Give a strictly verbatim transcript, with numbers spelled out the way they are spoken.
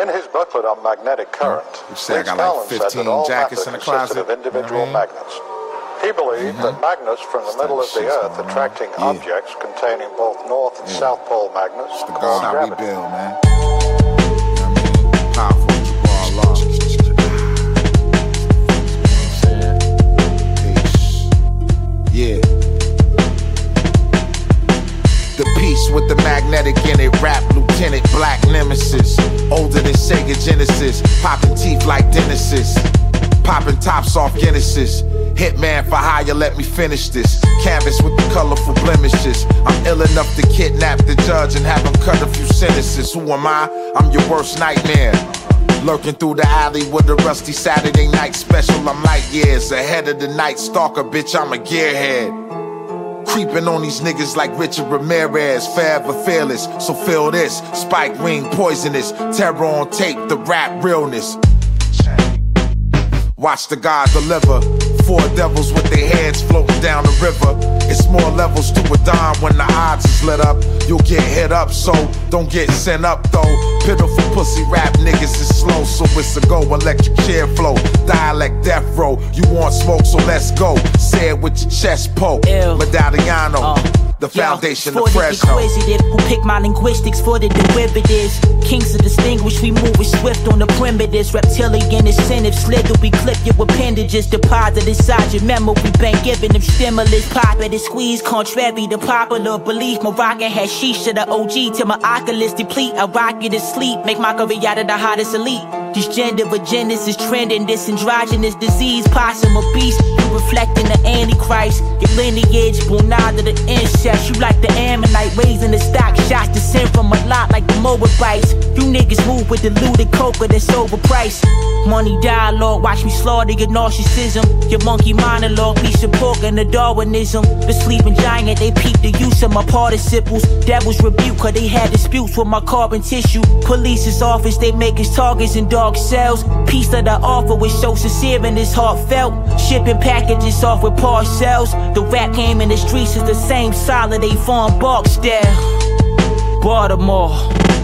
In his booklet on magnetic current, Riggs Callen said that all matter consisted of individual magnets. He believed that magnets from the middle of the Earth attracting objects containing both north and south pole magnets cause gravity. Yeah. The piece with the magnetic in it, rap Lieutenant Black Nemesis. Older than Sega Genesis, popping teeth like Genesis, popping tops off Genesis. Hitman for hire, let me finish this. Canvas with the colorful blemishes. I'm ill enough to kidnap the judge and have him cut a few sentences. Who am I? I'm your worst nightmare. Lurking through the alley with a rusty Saturday night special. I'm light years ahead of the night stalker, bitch, I'm a gearhead. Creeping on these niggas like Richard Ramirez, forever fearless. So feel this, spike wing poisonous, terror on tape, the rap realness. Watch the God deliver. Four devils with their heads floating down the river. It's more levels to a dime when the odds is lit up. You'll get hit up, so don't get sent up though. Pitiful pussy rap niggas is slow, so it's a go. Electric chair flow, dialect death row. You want smoke, so let's go. Say it with your chest poke. Medalliano. Uh. The foundation of Fresno. For the inquisitive, who pick my linguistics for the derivatives. Kings are distinguished, we move with swift on the primitives. Reptilian incentive, slither, we clip your appendages. Deposit inside your memory bank, giving them stimulus. Pop at the squeeze, contrary to popular belief. Moroccan hashish to the O G, till my oculus deplete. I rock you to sleep, make mockery out of the hottest elite. This gender vaginas is trending, this androgynous disease. Possum or beast, you reflecting the antichrist. Your lineage, Brunada the insect. You like the ammonite, raising the stock shots. Descend from a lot like the Moabites. You niggas move with diluted coca that's overpriced. Money dialogue, watch me slaughter your narcissism. Your monkey monologue, piece of pork and the Darwinism. The sleeping giant, they peep the use of my participles. Devils rebuke, cause they had disputes with my carbon tissue. Police's office, they make us targets in dark cells. Piece that I offer was so sincere and it's heartfelt. Shipping packages off with parcels. The rap game in the streets is the same size. Holiday Farm, Barksdale, Baltimore.